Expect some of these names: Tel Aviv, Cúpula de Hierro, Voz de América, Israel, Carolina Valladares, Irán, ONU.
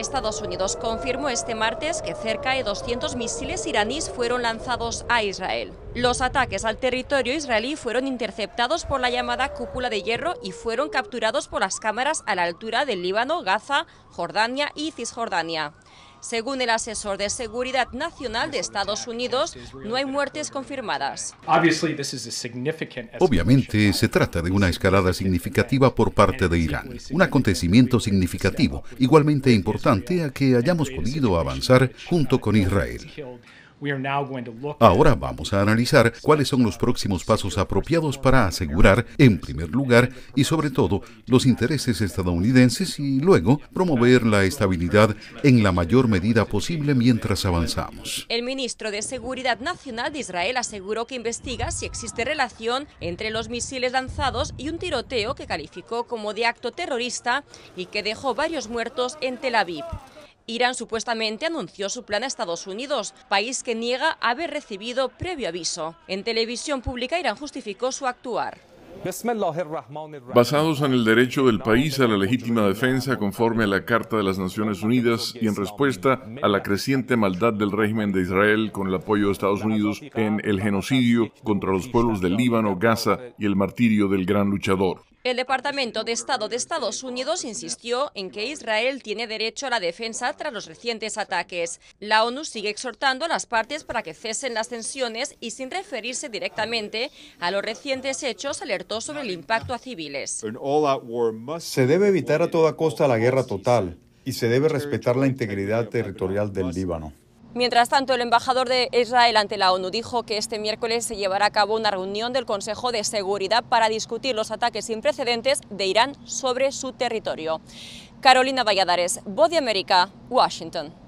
Estados Unidos confirmó este martes que cerca de 200 misiles iraníes fueron lanzados a Israel. Los ataques al territorio israelí fueron interceptados por la llamada Cúpula de Hierro y fueron capturados por las cámaras a la altura del Líbano, Gaza, Jordania y Cisjordania. Según el asesor de Seguridad Nacional de Estados Unidos, no hay muertes confirmadas. Obviamente, se trata de una escalada significativa por parte de Irán, un acontecimiento significativo, igualmente importante a que hayamos podido avanzar junto con Israel. Ahora vamos a analizar cuáles son los próximos pasos apropiados para asegurar, en primer lugar, y sobre todo, los intereses estadounidenses y luego promover la estabilidad en la mayor medida posible mientras avanzamos. El ministro de Seguridad Nacional de Israel aseguró que investiga si existe relación entre los misiles lanzados y un tiroteo que calificó como de acto terrorista y que dejó varios muertos en Tel Aviv. Irán supuestamente anunció su plan a Estados Unidos, país que niega haber recibido previo aviso. En televisión pública, Irán justificó su actuar. Basados en el derecho del país a la legítima defensa conforme a la Carta de las Naciones Unidas y en respuesta a la creciente maldad del régimen de Israel con el apoyo de Estados Unidos en el genocidio contra los pueblos del Líbano, Gaza y el martirio del gran luchador. El Departamento de Estado de Estados Unidos insistió en que Israel tiene derecho a la defensa tras los recientes ataques. La ONU sigue exhortando a las partes para que cesen las tensiones y, sin referirse directamente a los recientes hechos, alertó sobre el impacto a civiles. Se debe evitar a toda costa la guerra total y se debe respetar la integridad territorial del Líbano. Mientras tanto, el embajador de Israel ante la ONU dijo que este miércoles se llevará a cabo una reunión del Consejo de Seguridad para discutir los ataques sin precedentes de Irán sobre su territorio. Carolina Valladares, Voz de América, Washington.